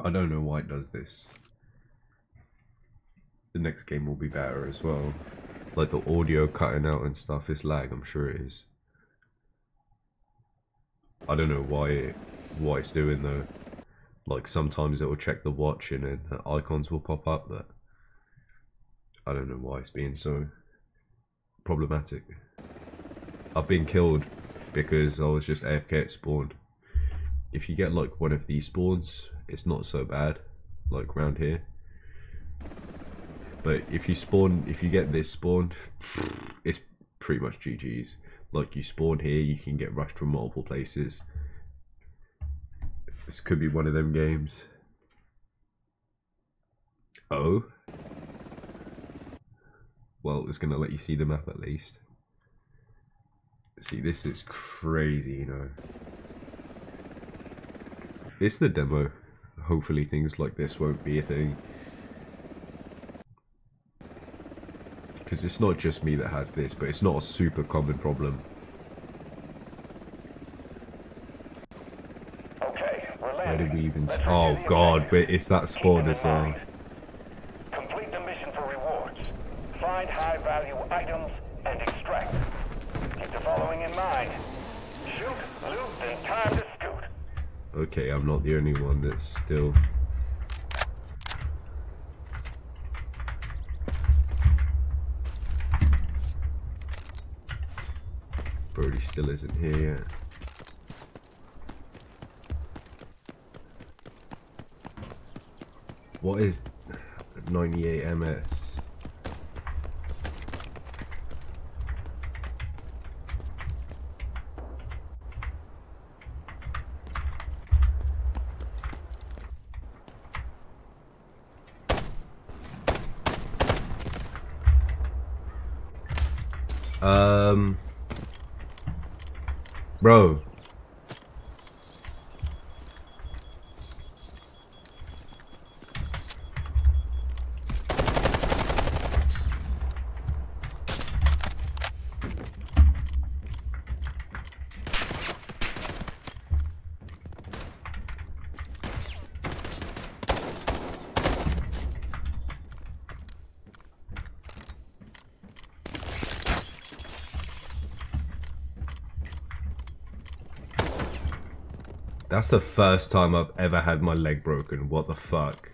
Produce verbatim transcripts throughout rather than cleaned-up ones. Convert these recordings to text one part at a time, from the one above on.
I don't know why it does this. The next game will be better as well. Like the audio cutting out and stuff is lag, I'm sure it is. I don't know why it, why it's doing though. Like sometimes it will check the watch and then the icons will pop up that I don't know why it's being so problematic. I've been killed because I was just A F K at spawn. If you get like one of these spawns, it's not so bad, like round here. But if you spawn, if you get this spawn, it's pretty much G G's. Like you spawn here, you can get rushed from multiple places. This could be one of them games. Oh. Well, it's gonna let you see the map at least. See, this is crazy, you know. It's the demo. Hopefully things like this won't be a thing. Because it's not just me that has this, but it's not a super common problem. Okay, we're landing. Where did we even... Oh god, wait, it's that spawn as well. Complete the mission for rewards. Find high value items and extract. Keep the following in mind. Shoot, loot, and time to scoot. Okay, I'm not the only one that's still... Brody still isn't here yet. What is ninety-eight M S? Um... Bro. That's the first time I've ever had my leg broken. What the fuck?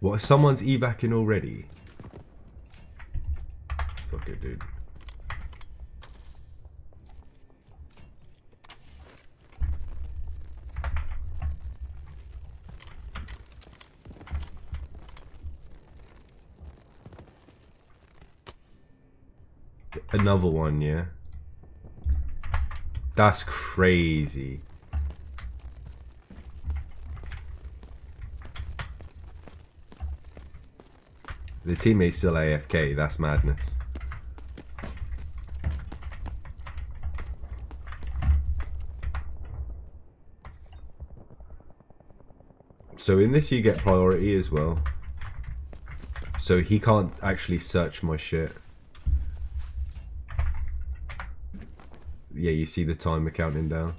What? Someone's evacing already? Fuck it, dude. Another one, yeah. That's crazy. The teammate's still A F K, that's madness. So in this you get priority as well. So he can't actually search my shit. Yeah, you see the timer counting down.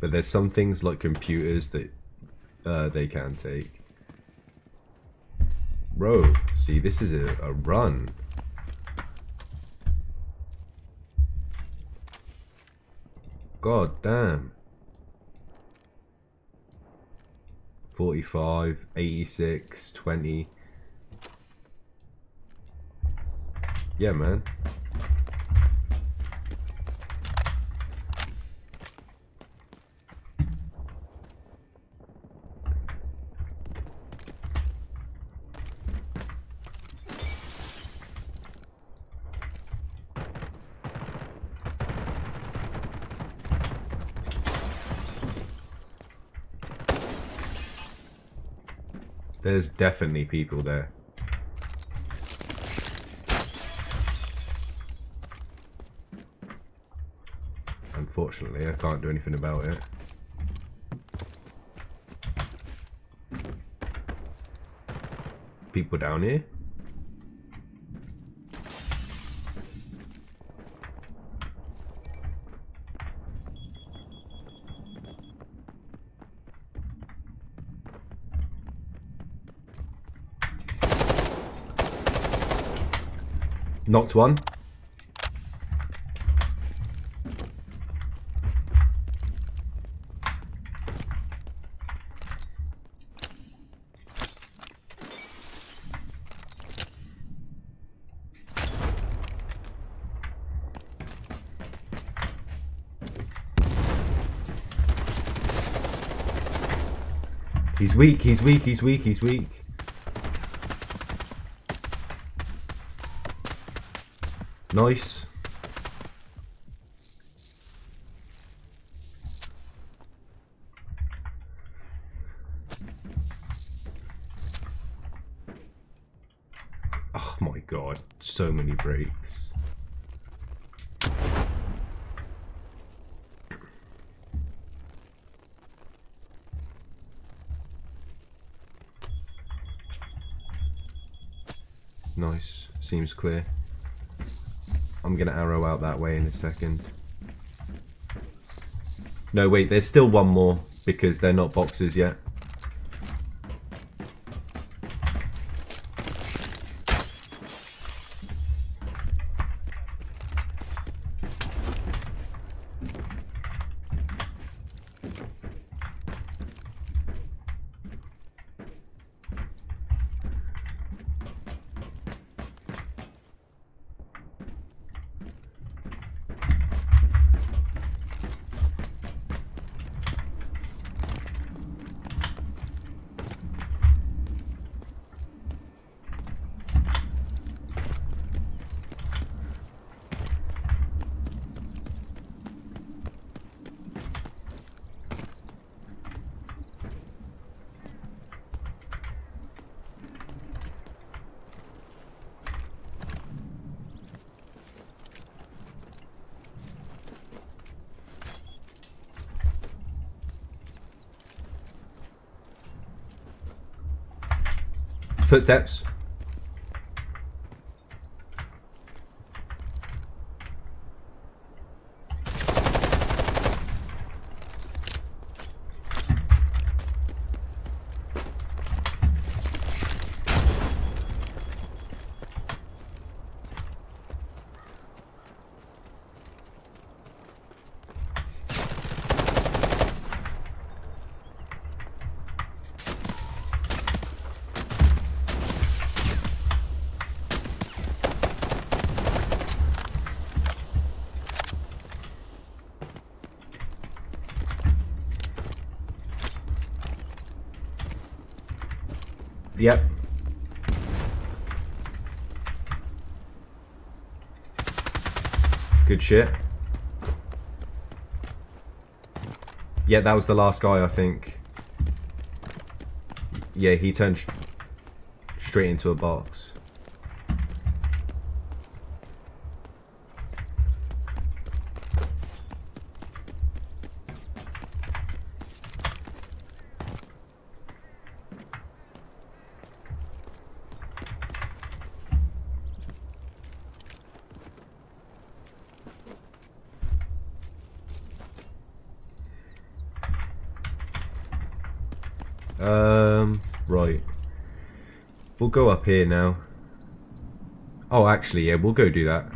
But there's some things like computers that uh, they can take. Bro, see, this is a, a run. God damn. forty-five, eighty-six, twenty. Yeah, man. There's definitely people there. Unfortunately, I can't do anything about it. People down here? Knocked one. He's weak, he's weak, he's weak, he's weak. Nice. Oh my god, so many breaks. Nice, seems clear. I'm going to arrow out that way in a second. No, wait, there's still one more because they're not boxes yet. Footsteps. Yep. Good shit. Yeah, that was the last guy, I think. Yeah, he turned sh- straight into a box. Um, right. We'll go up here now. Oh, actually, yeah, we'll go do that.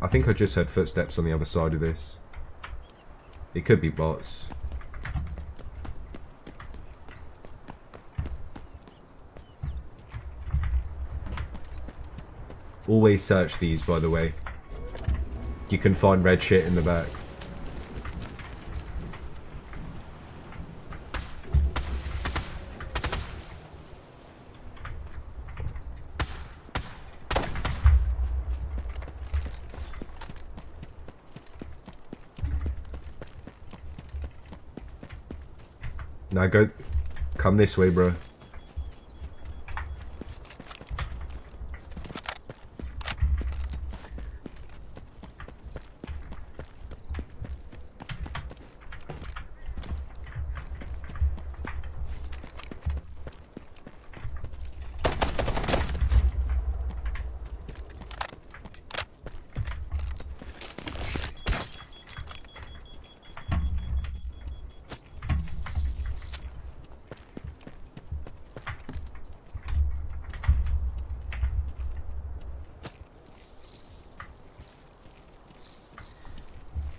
I think I just heard footsteps on the other side of this. It could be bots. Always search these, by the way. You can find red shit in the back. Now go... Come this way, bro.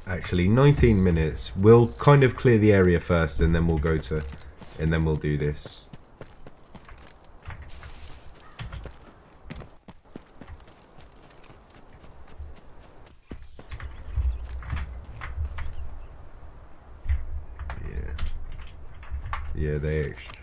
Actually, nineteen minutes. We'll kind of clear the area first, and then we'll go to, and then we'll do this. Yeah. Yeah, they actually.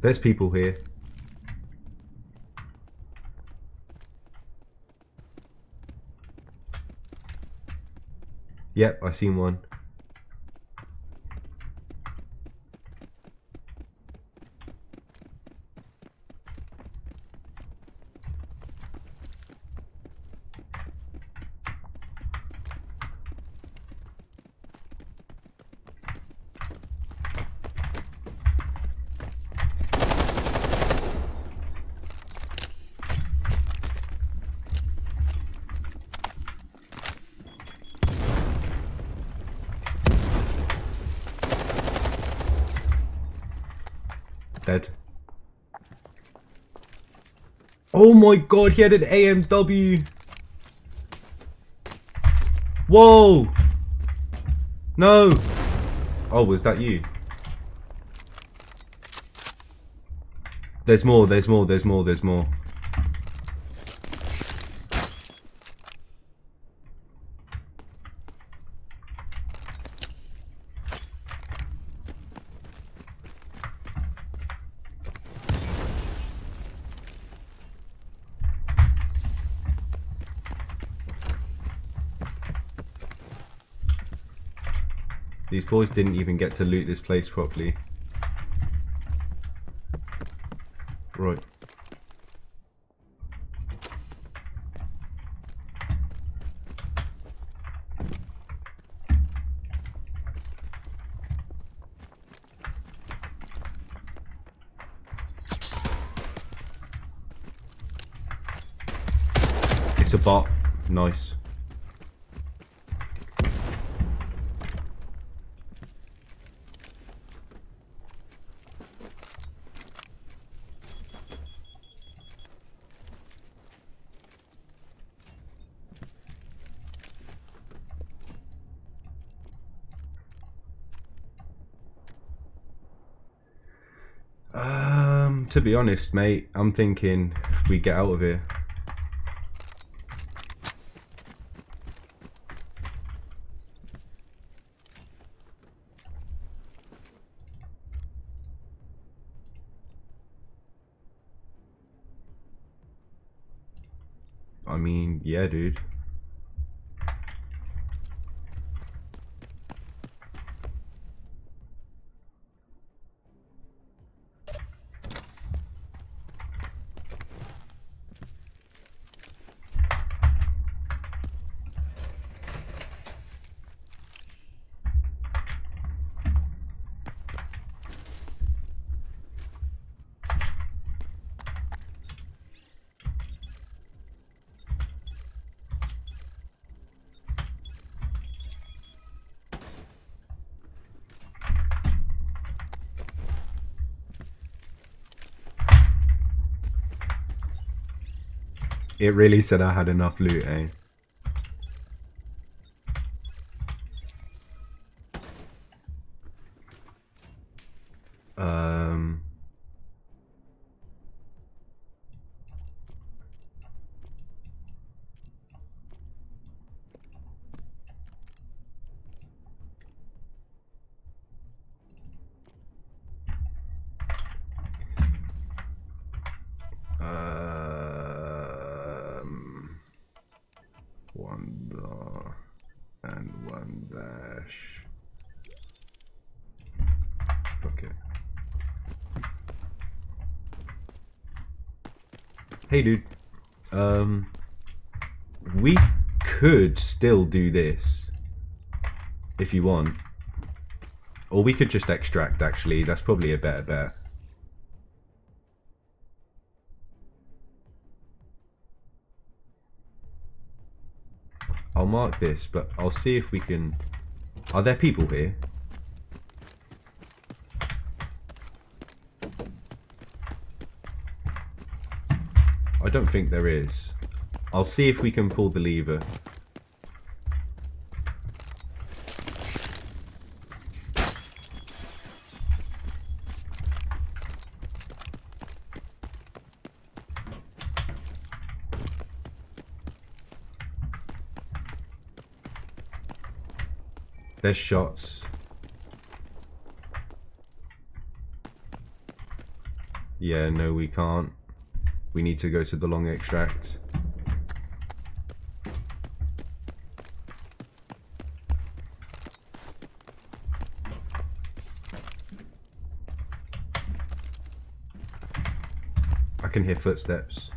There's people here. Yep, I seen one. Dead. Oh my god, he had an A M W. Whoa. No. Oh, was that you? There's more, there's more, there's more, there's more. These boys didn't even get to loot this place properly. Right. It's a bot. Nice. To be honest, mate, I'm thinking we get out of here. I mean, yeah, dude. It really said I had enough loot, eh? Um... Um, one door and one dash. Okay. Hey, dude. Um, we could still do this if you want, or we could just extract. Actually, that's probably a better bet. I'll mark this, but I'll see if we can... Are there people here? I don't think there is. I'll see if we can pull the lever. There's shots. Yeah, no, we can't. We need to go to the long extract. I can hear footsteps.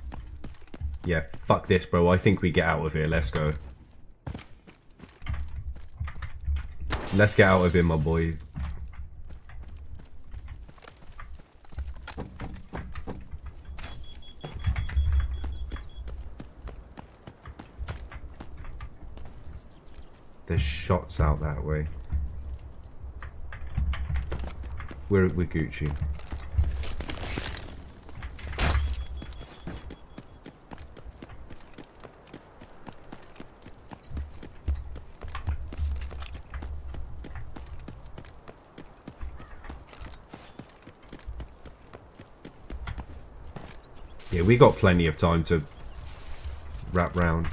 Yeah, fuck this, bro. I think we get out of here. Let's go. Let's get out of here, my boy. There's shots out that way. We're, we're Gucci. Yeah, we got plenty of time to wrap round.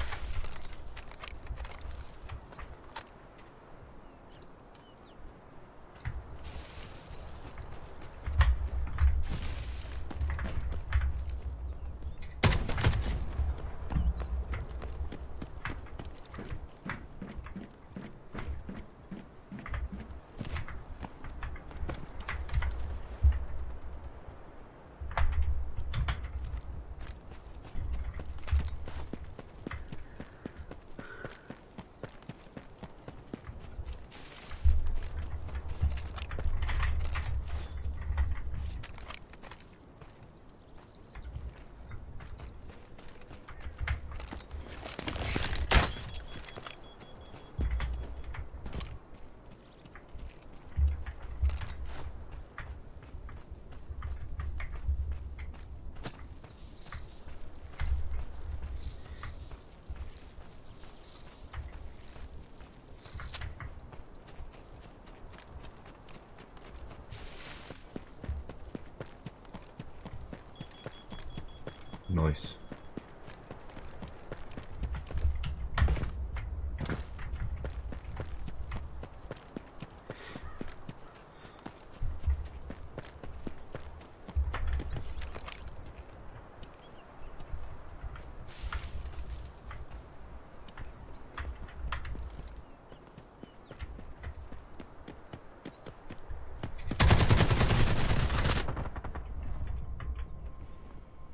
Nice.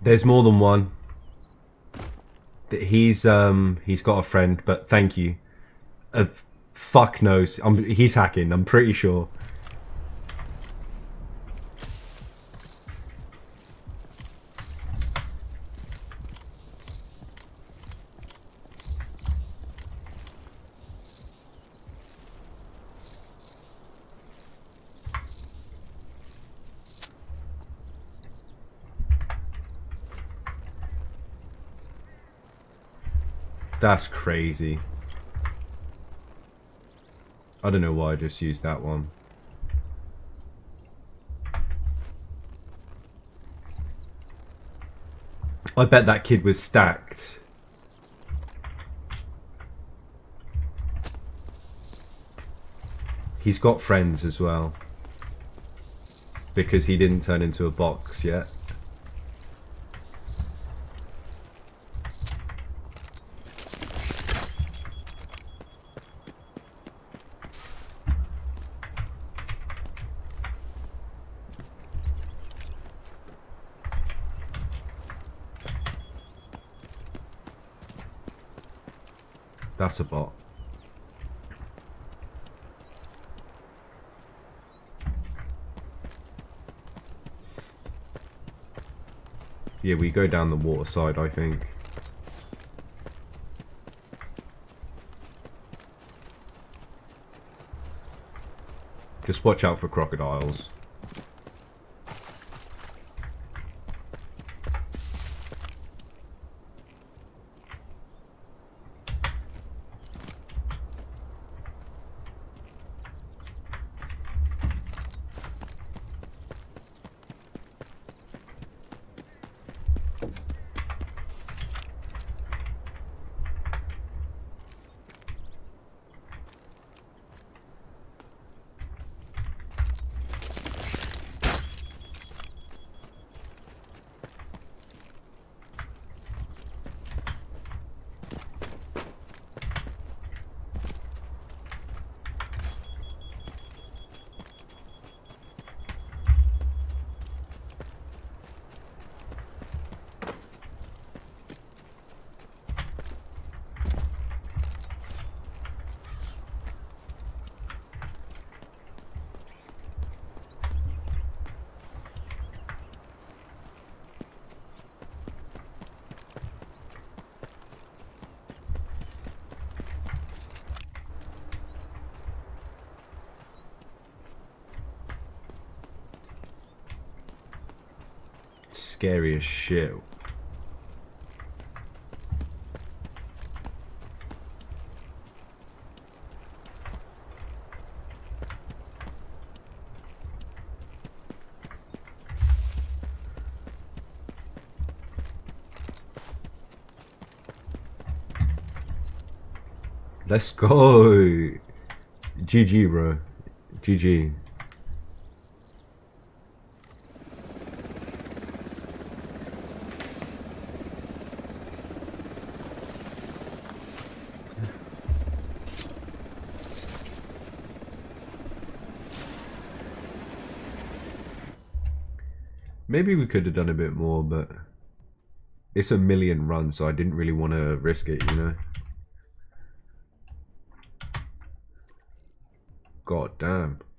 There's more than one. He's um he's got a friend, but thank you. Uh, fuck knows. I'm, he's hacking. I'm pretty sure. That's crazy. I don't know why I just used that one. I bet that kid was stacked. He's got friends as well. Because he didn't turn into a box yet. That's a bot. Yeah, we go down the water side, I think. Just watch out for crocodiles. Scary as shit. Let's go. G G, bro. G G. Maybe we could have done a bit more, but it's a million runs, so I didn't really want to risk it, you know? God damn.